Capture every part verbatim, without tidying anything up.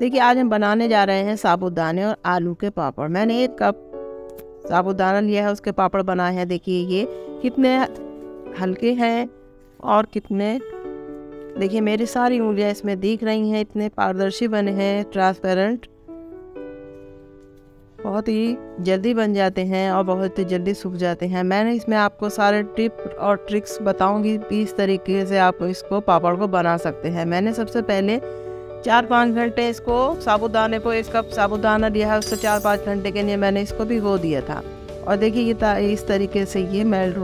देखिए आज हम बनाने जा रहे हैं साबूदाने और आलू के पापड़। मैंने एक कप साबूदाना लिया है, उसके पापड़ बनाए हैं। देखिए ये कितने हल्के हैं और कितने, देखिए मेरी सारी उंगलियां इसमें दिख रही हैं, इतने पारदर्शी बने हैं, ट्रांसपेरेंट। बहुत ही जल्दी बन जाते हैं और बहुत ही जल्दी सूख जाते हैं। मैंने इसमें आपको सारे टिप और ट्रिक्स बताऊंगी इस तरीके से आप इसको पापड़ को बना सकते हैं। मैंने सबसे पहले चार पाँच घंटे इसको साबूदाने को, एक कप साबूदाना लिया है, उससे चार पाँच घंटे के लिए मैंने इसको भिगो दिया था। और देखिए ये इस तरीके से ये मेल्ट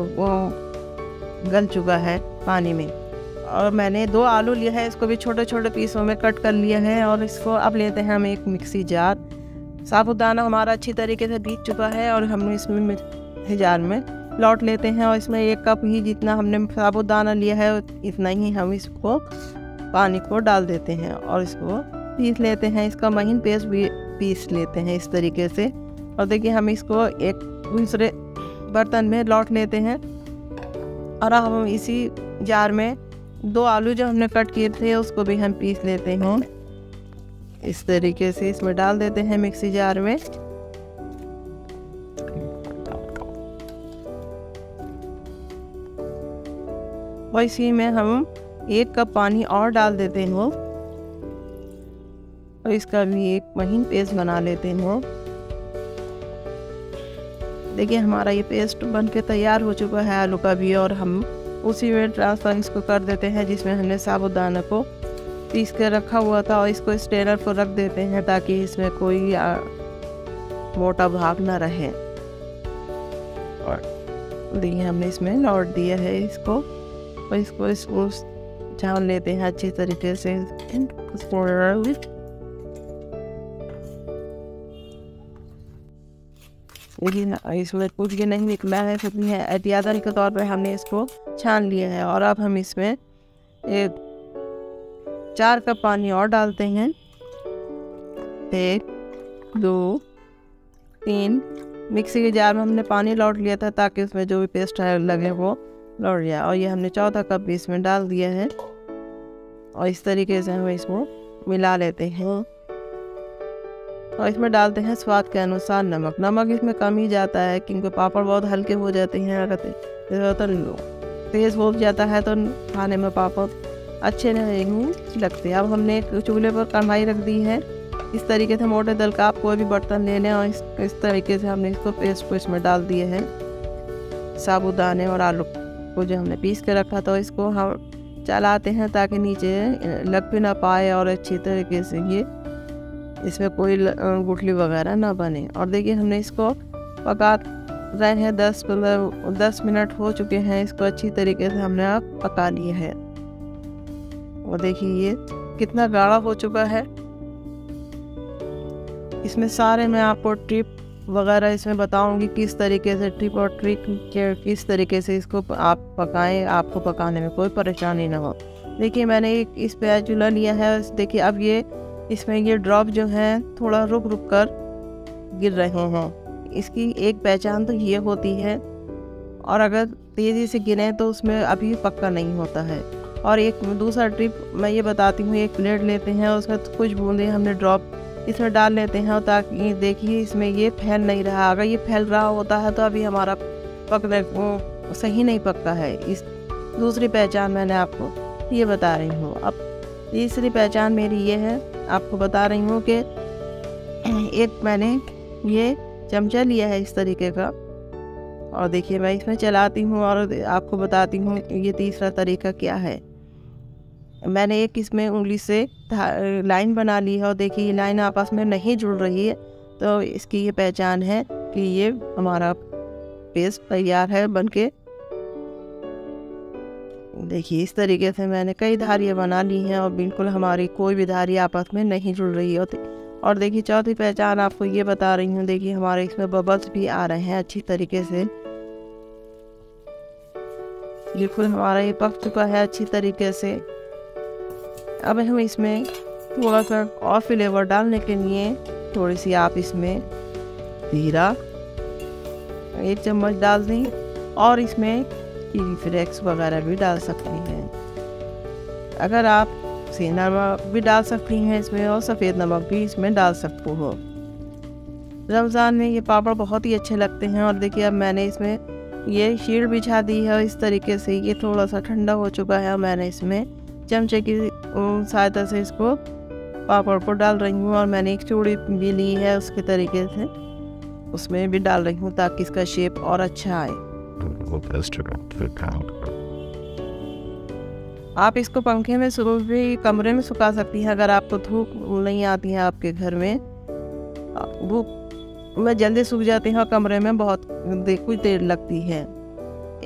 गल चुका है पानी में। और मैंने दो आलू लिया है, इसको भी छोटे छोटे पीसों में कट कर लिए हैं। और इसको अब लेते हैं हम एक मिक्सी जार। साबूदाना हमारा अच्छी तरीके से भीग चुका है और हम इसमें जार में लौट लेते हैं। और इसमें एक कप ही जितना हमने साबूदाना लिया है इतना ही हम इसको पानी को डाल देते हैं और इसको पीस लेते हैं। इसका महीन पेस्ट भी पीस लेते हैं इस तरीके से। और देखिए हम इसको एक दूसरे बर्तन में लौट लेते हैं। और अब हम इसी जार में दो आलू जो हमने कट किए थे उसको भी हम पीस लेते हैं इस तरीके से, इसमें डाल देते हैं मिक्सी जार में। और इसी में हम एक कप पानी और डाल देते हैं और इसका भी एक महीन पेस्ट बना लेते हैं। देखिए हमारा ये पेस्ट बनके तैयार हो चुका है आलू का भी। और हम उसी में ट्रांसफर इसको कर देते हैं जिसमें हमने साबूदाना को पीस के रखा हुआ था। और इसको स्ट्रेनर पर रख देते हैं ताकि इसमें कोई मोटा भाग ना रहे। और देखिए हमने इसमें लौट दिया है इसको और इसको इसको छान लेते हैं अच्छी तरीके से। लेकिन इसमें कुछ भी नहीं निकला है, इसलिए एहतियातन के तौर पर हमने इसको छान लिया है। और अब हम इसमें एक चार कप पानी और डालते हैं। एक दो तीन, मिक्सी के जार में हमने पानी लौट लिया था ताकि उसमें जो भी पेस्ट है लगे वो लौट जाए। और ये हमने चौथा कप भी इसमें डाल दिया है और इस तरीके से हम इसको मिला लेते हैं। और इसमें डालते हैं स्वाद के अनुसार नमक। नमक इसमें कम ही जाता है क्योंकि पापड़ बहुत हल्के हो जाते हैं। अगर तो तेज़ हो जाता है तो खाने में पापड़ अच्छे नहीं लगते। अब हमने चूल्हे पर कढ़ाई रख दी है। इस तरीके से मोटे दल का आप कोई भी बर्तन ले लें और इस, इस तरीके से हमने इसको पेस्ट को इसमें डाल दिए हैं साबूदाने और आलू को जो हमने पीस के रखा था। इसको हम चलाते हैं ताकि नीचे लग भी ना पाए और अच्छी तरीके से ये इसमें कोई गुठली वगैरह ना बने। और देखिए हमने इसको पका रहे हैं दस पंद्रह दस मिनट हो चुके हैं। इसको अच्छी तरीके से हमने अब पका लिया है। और देखिए ये कितना गाढ़ा हो चुका है। इसमें सारे मैं आपको टिप वगैरह इसमें बताऊंगी किस तरीके से, टिप और ट्रिक किस तरीके से इसको आप पकाएं, आपको पकाने में कोई परेशानी ना हो। देखिए मैंने एक इस पे चूल्हा लिया है। देखिए अब ये इसमें ये ड्रॉप जो है थोड़ा रुक रुक कर गिर रहे हैं। इसकी एक पहचान तो ये होती है। और अगर तेज़ी से गिरें तो उसमें अभी पक्का नहीं होता है। और एक दूसरा ट्रिप मैं ये बताती हूँ। एक प्लेट लेते हैं और उसमें कुछ बूंदें हमने ड्रॉप इसमें डाल लेते हैं ताकि देखिए इसमें ये फैल नहीं रहा। अगर ये फैल रहा होता है तो अभी हमारा पकने वो सही नहीं पकता है। इस दूसरी पहचान मैंने आपको ये बता रही हूँ। अब तीसरी पहचान मेरी ये है, आपको बता रही हूँ कि एक मैंने ये चमचा लिया है इस तरीके का। और देखिए मैं इसमें चलाती हूँ और आपको बताती हूँ ये तीसरा तरीका क्या है। मैंने एक इसमें उंगली से लाइन बना ली है और देखिए ये लाइन आपस में नहीं जुड़ रही है तो इसकी ये पहचान है कि ये हमारा पेस्ट तैयार है बनके। देखिए इस तरीके से मैंने कई धारियाँ बना ली हैं और बिल्कुल हमारी कोई भी धारी आपस में नहीं जुड़ रही होती। और देखिए चौथी पहचान आपको ये बता रही हूँ। देखिए हमारे इसमें बबल्स भी आ रहे हैं अच्छी तरीके से। बिल्कुल हमारा ये पक चुका है अच्छी तरीके से। अब हम इसमें थोड़ा सा और फ्लेवर डालने के लिए थोड़ी सी आप इसमें जीरा एक चम्मच डाल दें और इसमें चिली फ्लेक्स वगैरह भी डाल सकते हैं। अगर आप सेंध नमक भी डाल सकती हैं इसमें और सफ़ेद नमक भी इसमें डाल सकते हो। रमज़ान में ये पापड़ बहुत ही अच्छे लगते हैं। और देखिए अब मैंने इसमें ये शील्ड बिछा दी है और इस तरीके से ये थोड़ा सा ठंडा हो चुका है। मैंने इसमें चमचे की सहायता से इसको पापड़ को डाल रही हूँ और मैंने एक चूड़ी भी ली है उसके तरीके से उसमें भी डाल रही हूँ ताकि इसका शेप और अच्छा आए। आप इसको पंखे में सुबह भी कमरे में सुखा सकती हैं अगर आपको धूप नहीं आती है आपके घर में। धूप में जल्दी सूख जाते हैं और कमरे में बहुत कुछ देर लगती है,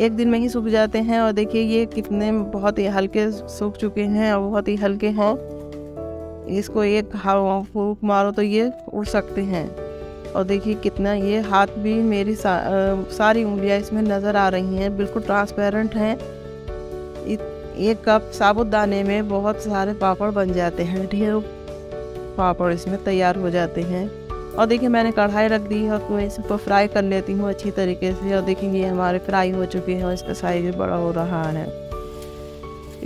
एक दिन में ही सूख जाते हैं। और देखिए ये कितने बहुत ही हल्के सूख चुके हैं और बहुत ही हल्के हैं। इसको एक फूंक मारो तो ये उड़ सकते हैं। और देखिए कितना ये हाथ भी मेरी सा, आ, सारी उंगलियां इसमें नज़र आ रही हैं, बिल्कुल ट्रांसपेरेंट हैं। एक कप साबुत दाने में बहुत सारे पापड़ बन जाते हैं, ढेरों पापड़ इसमें तैयार हो जाते हैं। और देखिए मैंने कढ़ाई रख दी है और मैं इसको फ्राई कर लेती हूँ अच्छी तरीके से। और देखिए ये हमारे फ्राई हो चुके हैं और इसका साइज भी बड़ा हो रहा है।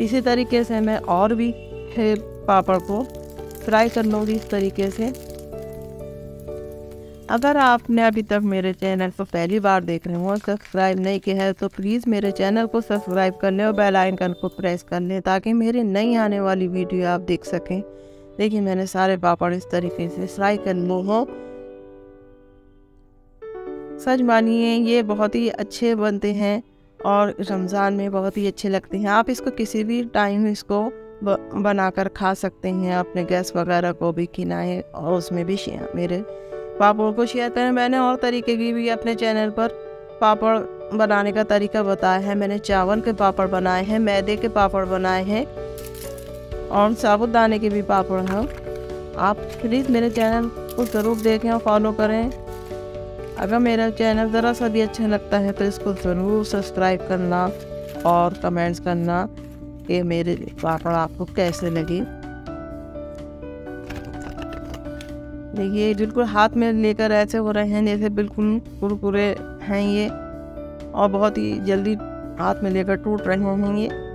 इसी तरीके से मैं और भी पापड़ को फ्राई कर लूँगी इस तरीके से। अगर आपने अभी तक मेरे चैनल को पहली बार देख रहे हो और सब्सक्राइब नहीं किया है तो प्लीज़ मेरे चैनल को सब्सक्राइब कर लें और बेल आइकन को प्रेस कर लें ताकि मेरी नई आने वाली वीडियो आप देख सकें। देखिए मैंने सारे पापड़ इस तरीके से फ्राई कर लिए हैं। सच मानिए ये बहुत ही अच्छे बनते हैं और रमज़ान में बहुत ही अच्छे लगते हैं। आप इसको किसी भी टाइम इसको बनाकर खा सकते हैं, अपने गैस वगैरह को भी खिलाएं। और उसमें भी मेरे पापड़ को शेयर करें। मैंने और तरीके की भी अपने चैनल पर पापड़ बनाने का तरीका बताया है। मैंने चावल के पापड़ बनाए हैं, मैदे के पापड़ बनाए हैं और साबुत दाने के भी पापड़ हैं। आप प्लीज़ मेरे चैनल को ज़रूर देखें और फॉलो करें। अगर मेरा चैनल ज़रा सा भी अच्छा लगता है तो इसको ज़रूर सब्सक्राइब करना और कमेंट्स करना कि मेरे पापड़ आपको कैसे लगे। देखिए बिल्कुल हाथ में लेकर ऐसे हो रहे हैं जैसे बिल्कुल कुरकुरे हैं ये और बहुत ही जल्दी हाथ में लेकर टूट रहे होंगे ये।